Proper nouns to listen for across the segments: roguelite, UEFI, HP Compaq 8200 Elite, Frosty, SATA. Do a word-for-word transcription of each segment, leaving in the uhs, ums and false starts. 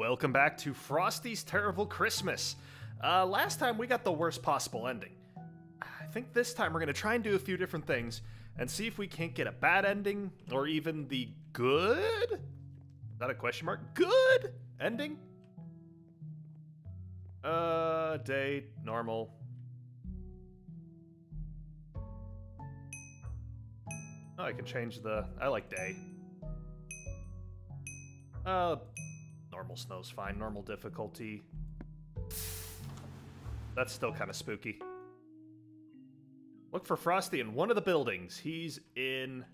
Welcome back to Frosty's Terrible Christmas. Uh, last time we got the worst possible ending. I think this time we're gonna try and do a few different things and see if we can't get a bad ending or even the good? Is that a question mark? Good ending? Uh, day, normal. Oh, I can change the, I like day. Uh, normal snow's fine, normal difficulty. That's still kind of spooky. Look for Frosty in one of the buildings. He's in...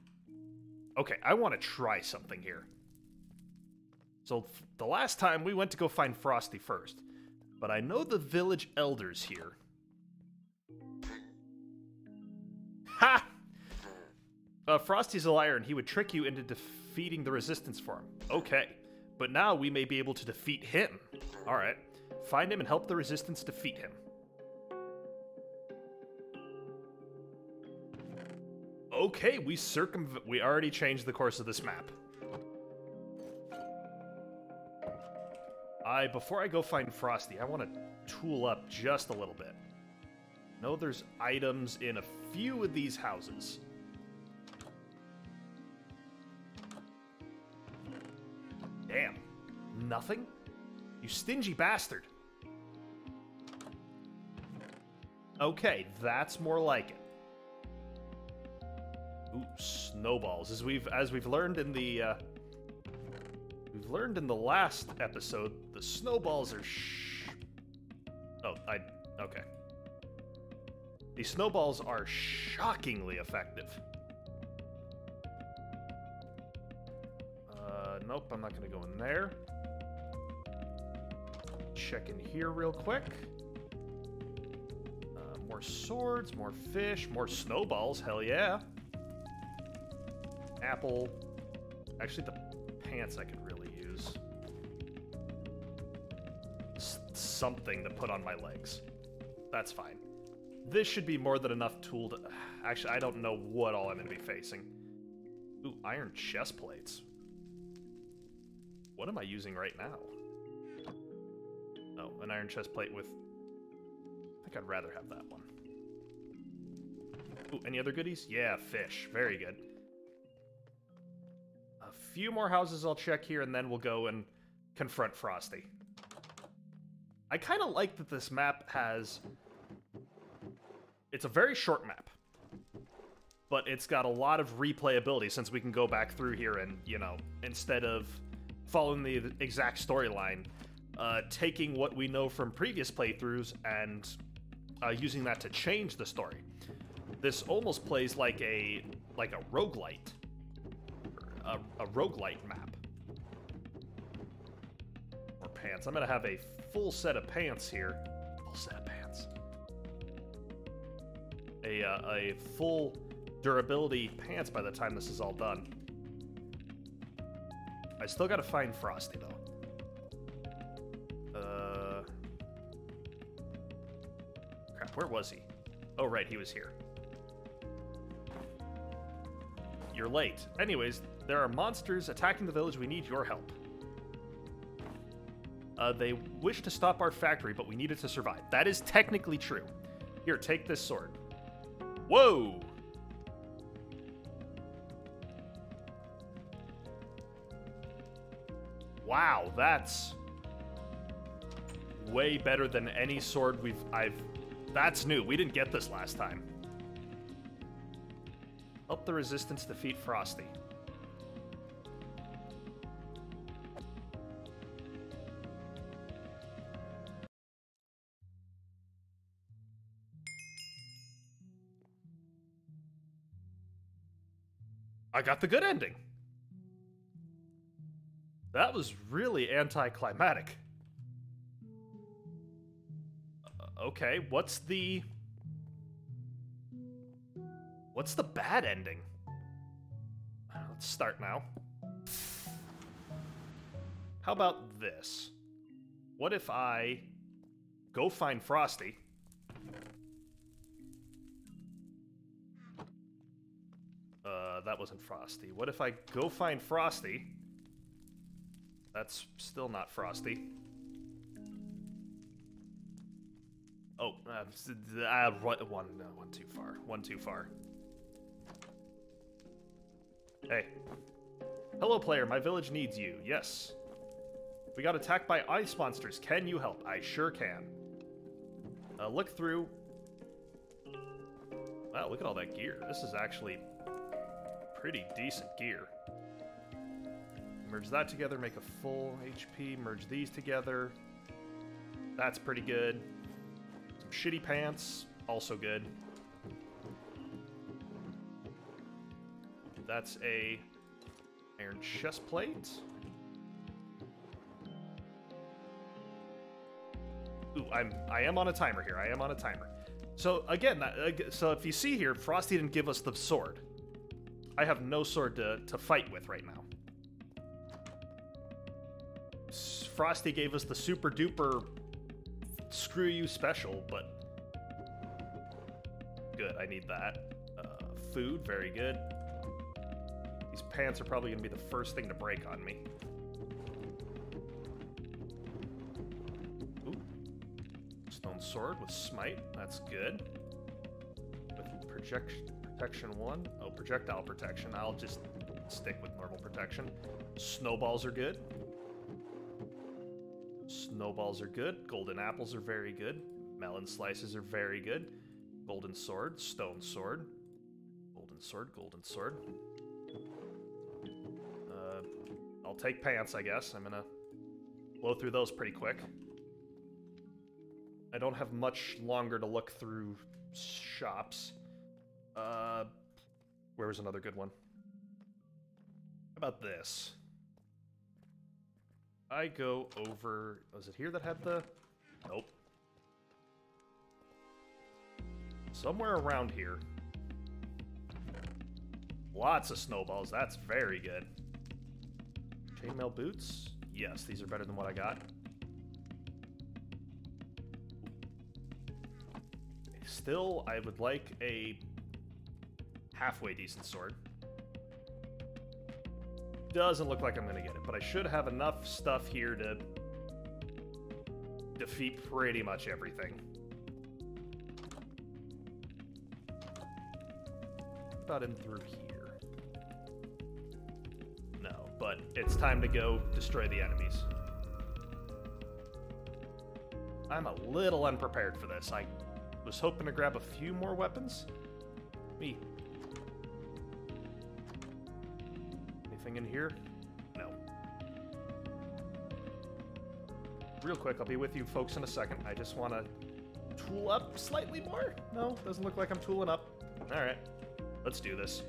Okay, I want to try something here. So the last time we went to go find Frosty first, but I know the village elder's here. Ha! Uh, Frosty's a liar and he would trick you into defeating the resistance for him. Okay, but now we may be able to defeat him. All right, find him and help the resistance defeat him. Okay, we circum- we already changed the course of this map. I, before I go find Frosty, I want to tool up just a little bit. No, there's items in a few of these houses. Damn. Nothing? You stingy bastard. Okay, that's more like it. Ooh, snowballs. As we've as we've learned in the uh, we've learned in the last episode, the snowballs are sh. Oh, I okay. The snowballs are shockingly effective. Nope, I'm not gonna go in there. Check in here real quick. Uh, more swords, more fish, more snowballs, hell yeah. Apple. Actually, the pants I could really use. S- something to put on my legs. That's fine. This should be more than enough tool to... Actually, I don't know what all I'm gonna be facing. Ooh, iron chest plates. What am I using right now? Oh, an iron chest plate with... I think I'd rather have that one. Ooh, any other goodies? Yeah, fish. Very good. A few more houses I'll check here, and then we'll go and confront Frosty. I kind of like that this map has... It's a very short map. But it's got a lot of replayability, since we can go back through here and, you know, instead of... following the exact storyline, uh, taking what we know from previous playthroughs and uh, using that to change the story. This almost plays like a like a roguelite, a, a roguelite map. More pants. I'm gonna have a full set of pants here. Full set of pants. A uh, a full durability pants by the time this is all done. I still gotta find Frosty, though. Uh... Crap, where was he? Oh, right, he was here. You're late. Anyways, there are monsters attacking the village. We need your help. Uh, they wish to stop our factory, but we need it to survive. That is technically true. Here, take this sword. Whoa! Wow, that's way better than any sword we've I've that's new. We didn't get this last time. Help the resistance defeat Frosty. I got the good ending. That was really anticlimactic. Uh, okay, what's the... What's the bad ending? Let's start now. How about this? What if I go find Frosty? Uh, that wasn't Frosty. What if I go find Frosty... That's still not Frosty. Oh, uh, one, one, one too far. One too far. Hey. Hello, player. My village needs you. Yes. We got attacked by ice monsters. Can you help? I sure can. Uh, look through. Wow, look at all that gear. This is actually pretty decent gear. Merge that together, make a full H P. Merge these together. That's pretty good. Some shitty pants, also good. That's a iron chest plate. Ooh, I'm I am on a timer here. I am on a timer. So again, so if you see here, Frosty didn't give us the sword. I have no sword to, to fight with right now. Frosty gave us the super duper screw you special, but good, I need that. Uh, food, very good. These pants are probably gonna be the first thing to break on me. Sword with smite, that's good. With projection, protection one. Oh, projectile protection. I'll just stick with normal protection. Snowballs are good. Snowballs are good. Golden apples are very good. Melon slices are very good. Golden sword, stone sword, golden sword, golden sword. Uh, I'll take pants, I guess. I'm gonna blow through those pretty quick. I don't have much longer to look through shops. Uh, where was another good one? How about this? I go over... Was it here that had the... Nope. Somewhere around here. Lots of snowballs. That's very good. Chainmail boots? Yes, these are better than what I got. Still, I would like a halfway decent sword. Doesn't look like I'm gonna get it, but I should have enough stuff here to defeat pretty much everything. What about in through here? No, but it's time to go destroy the enemies. I'm a little unprepared for this. I was hoping to grab a few more weapons. Me. Anything in here? No. Real quick, I'll be with you folks in a second. I just want to tool up slightly more. No, doesn't look like I'm tooling up. All right, let's do this.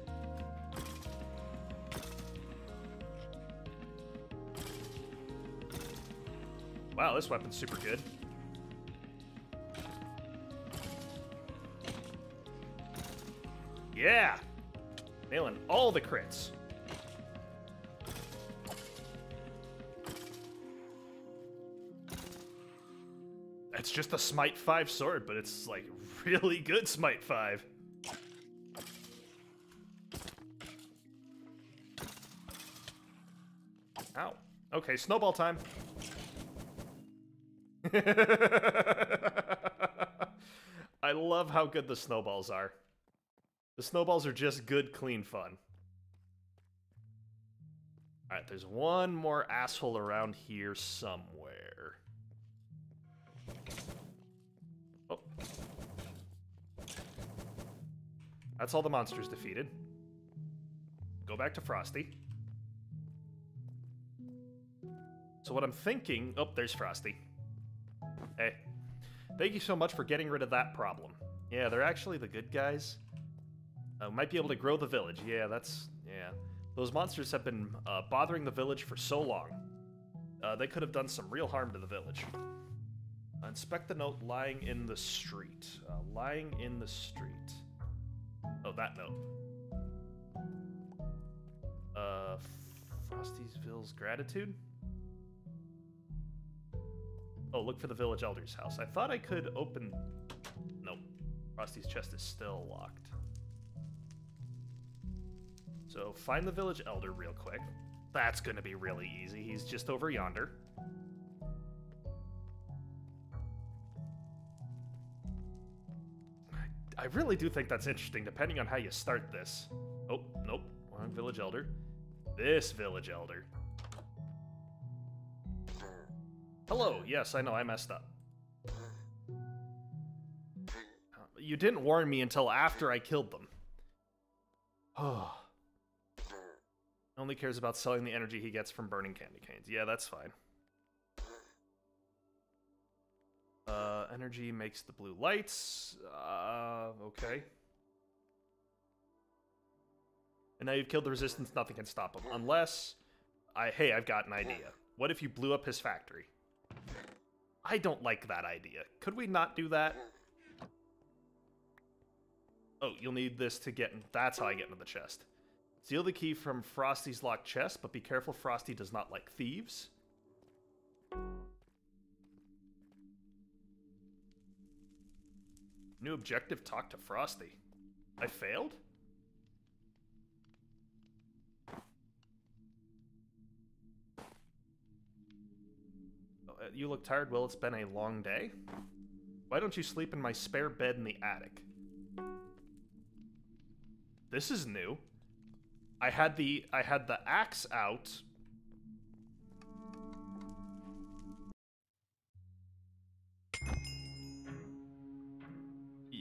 Wow, this weapon's super good. Yeah! Nailing all the crits. That's just a Smite five sword, but it's like really good Smite five. Ow. Okay, snowball time. I love how good the snowballs are. The snowballs are just good, clean fun. All right, there's one more asshole around here somewhere. Oh. That's all the monsters defeated. Go back to Frosty. So what I'm thinking... Oh, there's Frosty. Hey. Thank you so much for getting rid of that problem. Yeah, they're actually the good guys. Uh, might be able to grow the village. Yeah, that's... yeah. Those monsters have been uh, bothering the village for so long. Uh, they could have done some real harm to the village. Uh, inspect the note lying in the street. Uh, lying in the street. Oh, that note. Uh, Frosty'sville's gratitude? Oh, look for the village elder's house. I thought I could open... Nope. Frosty's chest is still locked. So, find the village elder real quick. That's gonna be really easy. He's just over yonder. I really do think that's interesting, depending on how you start this. Oh, nope. Wrong village elder. This village elder. Hello. Yes, I know. I messed up. You didn't warn me until after I killed them. Oh. Only cares about selling the energy he gets from burning candy canes. Yeah, that's fine. Uh, energy makes the blue lights. Uh, okay. And now you've killed the resistance, nothing can stop him. Unless, I hey, I've got an idea. What if you blew up his factory? I don't like that idea. Could we not do that? Oh, you'll need this to get in. That's how I get into the chest. Steal the key from Frosty's locked chest, but be careful, Frosty does not like thieves. New objective, talk to Frosty. I failed? Oh, you look tired, Will. It's been a long day. Why don't you sleep in my spare bed in the attic? This is new. I had the I had the axe out.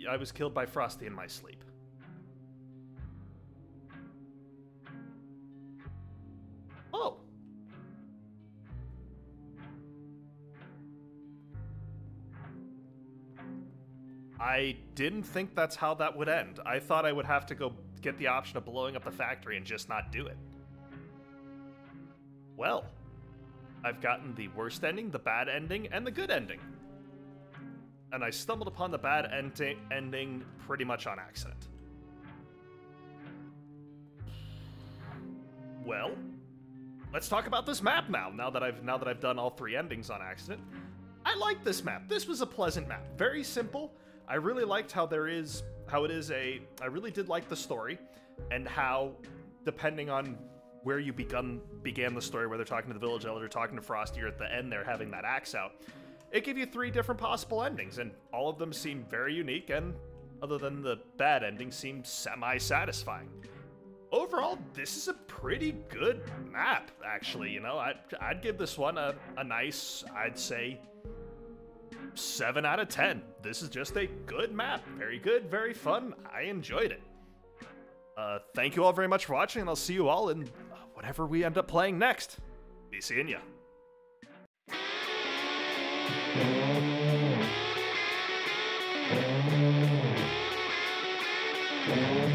I was killed by Frosty in my sleep. Oh. I didn't think that's how that would end. I thought I would have to go get the option of blowing up the factory and just not do it. Well, I've gotten the worst ending, the bad ending, and the good ending. And I stumbled upon the bad endi- ending pretty much on accident. Well, let's talk about this map now. Now that I've now that I've done all three endings on accident, I like this map. This was a pleasant map, very simple. I really liked how there is how it is a. I really did like the story, and how, depending on where you begun began the story, whether talking to the village elder, talking to Frosty, or at the end there having that axe out. It gave you three different possible endings, and all of them seemed very unique, and other than the bad ending, seemed semi-satisfying. Overall, this is a pretty good map, actually. You know, I'd, I'd give this one a, a nice, I'd say, seven out of ten. This is just a good map. Very good, very fun. I enjoyed it. Uh, thank you all very much for watching, and I'll see you all in whatever we end up playing next. Be seeing ya. Thank you.